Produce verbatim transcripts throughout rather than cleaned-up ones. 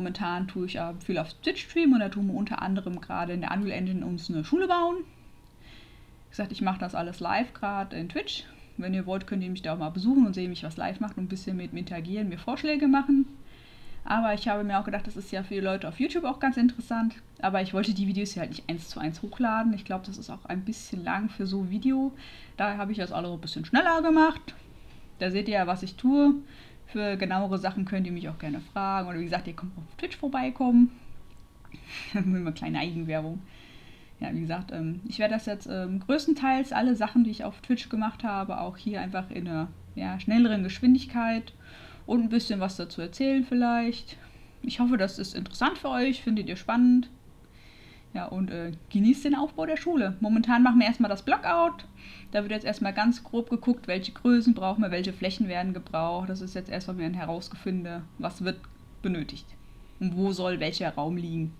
momentan tue ich ja viel auf Twitch streamen und da tun wir unter anderem gerade in der Unreal Engine uns eine Schule bauen. Wie gesagt, ich mache das alles live gerade in Twitch. Wenn ihr wollt, könnt ihr mich da auch mal besuchen und sehen, wie ich was live mache und ein bisschen mit mir interagieren, mir Vorschläge machen. Aber ich habe mir auch gedacht, das ist ja für Leute auf YouTube auch ganz interessant. Aber ich wollte die Videos hier halt nicht eins zu eins hochladen. Ich glaube, das ist auch ein bisschen lang für so ein Video. Daher habe ich das alles ein bisschen schneller gemacht. Da seht ihr ja, was ich tue. Für genauere Sachen könnt ihr mich auch gerne fragen. Oder wie gesagt, ihr könnt auf Twitch vorbeikommen. Immer kleine Eigenwerbung. Ja, wie gesagt, ich werde das jetzt größtenteils alle Sachen, die ich auf Twitch gemacht habe, auch hier einfach in einer ja, schnelleren Geschwindigkeit und ein bisschen was dazu erzählen vielleicht. Ich hoffe, das ist interessant für euch, findet ihr spannend. Ja, und äh, genießt den Aufbau der Schule. Momentan machen wir erstmal das Blockout. Da wird jetzt erstmal ganz grob geguckt, welche Größen brauchen wir, welche Flächen werden gebraucht. Das ist jetzt erstmal mir ein Herausgefinde, was wird benötigt und wo soll welcher Raum liegen.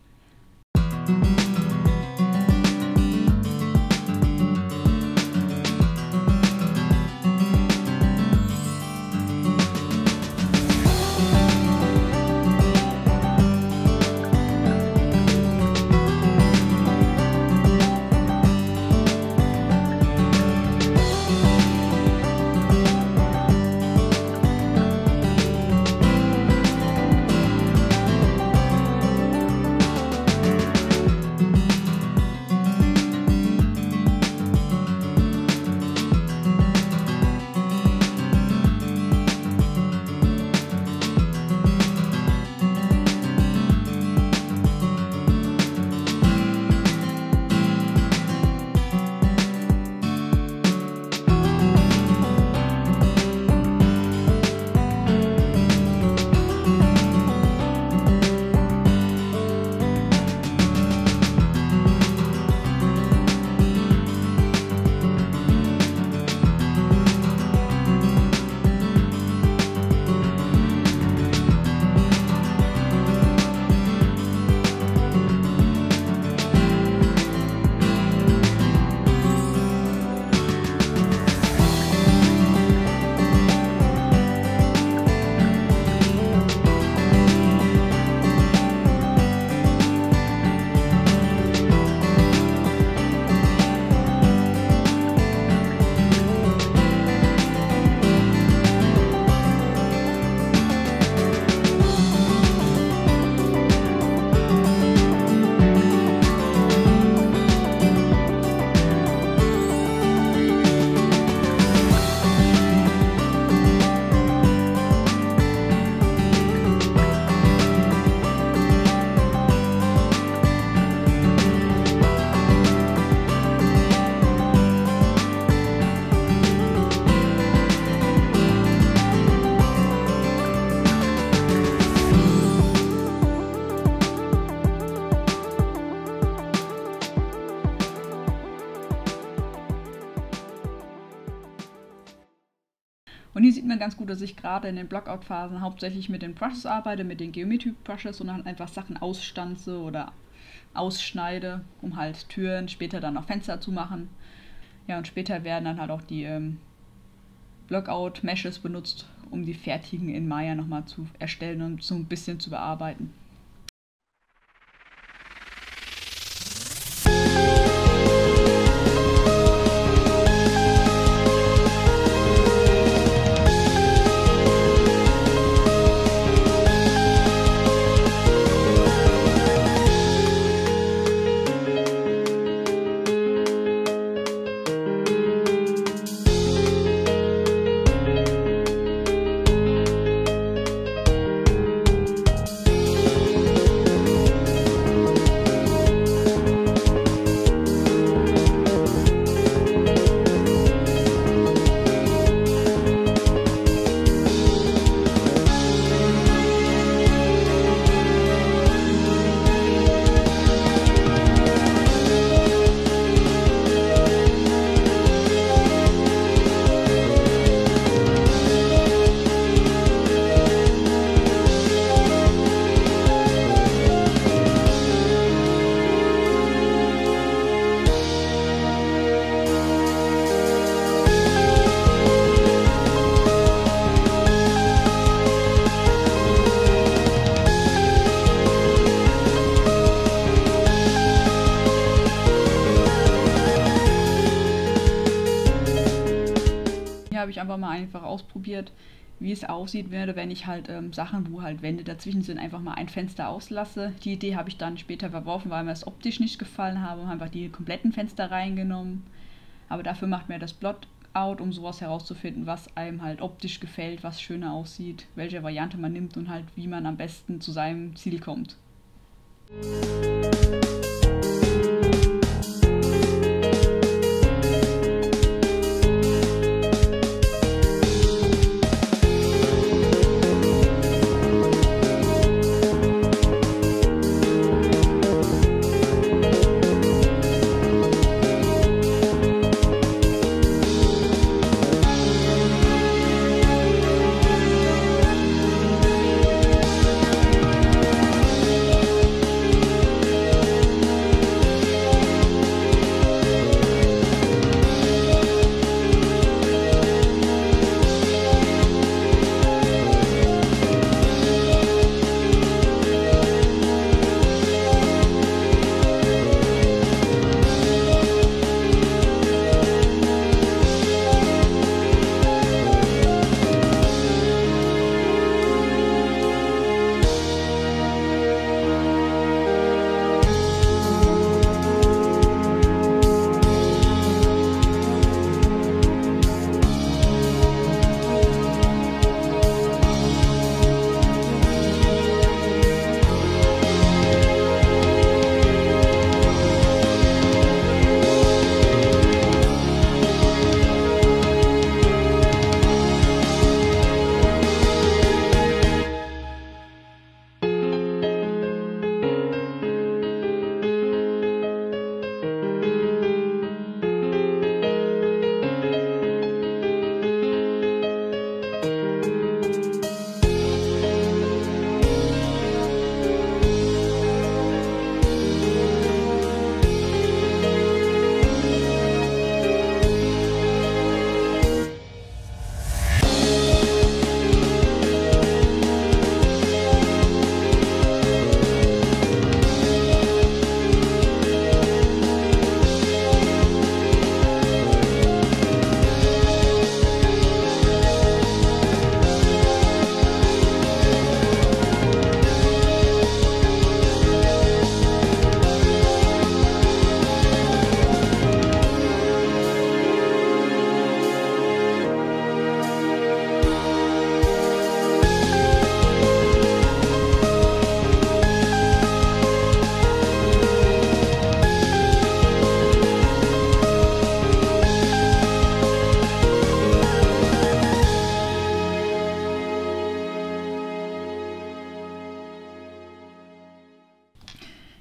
Und hier sieht man ganz gut, dass ich gerade in den Blockout-Phasen hauptsächlich mit den Brushes arbeite, mit den Geometry-Brushes und dann einfach Sachen ausstanze oder ausschneide, um halt Türen, später dann auch Fenster zu machen. Ja, und später werden dann halt auch die ähm, Blockout-Meshes benutzt, um die fertigen in Maya nochmal zu erstellen und so ein bisschen zu bearbeiten. her habe ich einfach mal einfach ausprobiert, wie es aussieht würde, wenn ich halt ähm, Sachen, wo halt Wände dazwischen sind, einfach mal ein Fenster auslasse. Die Idee habe ich dann später verworfen, weil mir das optisch nicht gefallen habe und einfach die kompletten Fenster reingenommen. Aber dafür macht mir das Plotout, um sowas herauszufinden, was einem halt optisch gefällt, was schöner aussieht, welche Variante man nimmt und halt wie man am besten zu seinem Ziel kommt.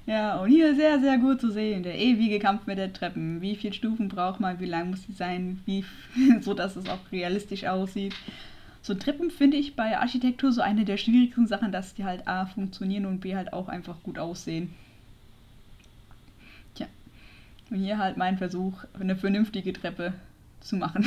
Ja, und hier sehr, sehr gut zu sehen, der ewige Kampf mit den Treppen. Wie viele Stufen braucht man, wie lang muss sie sein, wie, so dass es auch realistisch aussieht. So Treppen finde ich bei Architektur so eine der schwierigsten Sachen, dass die halt A funktionieren und B halt auch einfach gut aussehen. Tja, und hier halt mein Versuch, eine vernünftige Treppe zu machen.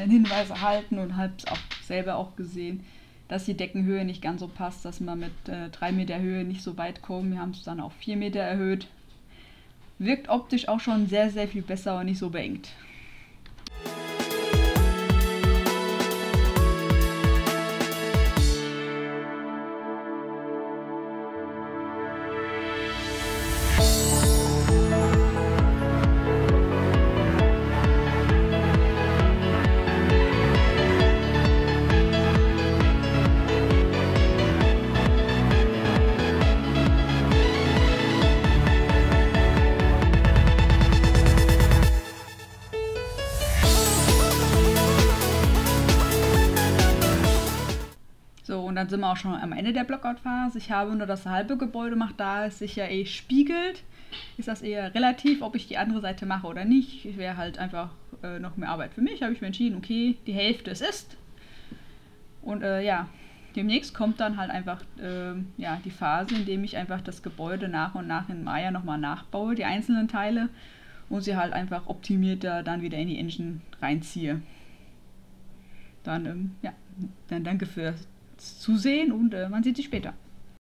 einen Hinweis erhalten und habe es auch selber auch gesehen, dass die Deckenhöhe nicht ganz so passt, dass man mit äh, drei Meter Höhe nicht so weit kommt. Wir haben es dann auf vier Meter erhöht. Wirkt optisch auch schon sehr, sehr viel besser und nicht so beengt. Und dann sind wir auch schon am Ende der Blockout-Phase. Ich habe nur das halbe Gebäude gemacht, da es sich ja eh spiegelt, ist das eher relativ, ob ich die andere Seite mache oder nicht. Es wäre halt einfach äh, noch mehr Arbeit für mich. Habe ich mir entschieden, okay, die Hälfte es ist. Und äh, ja, demnächst kommt dann halt einfach äh, ja, die Phase, in der ich einfach das Gebäude nach und nach in Maya nochmal nachbaue, die einzelnen Teile, und sie halt einfach optimierter dann wieder in die Engine reinziehe. Dann, ähm, ja, dann danke für Zusehen und äh, man sieht sich später.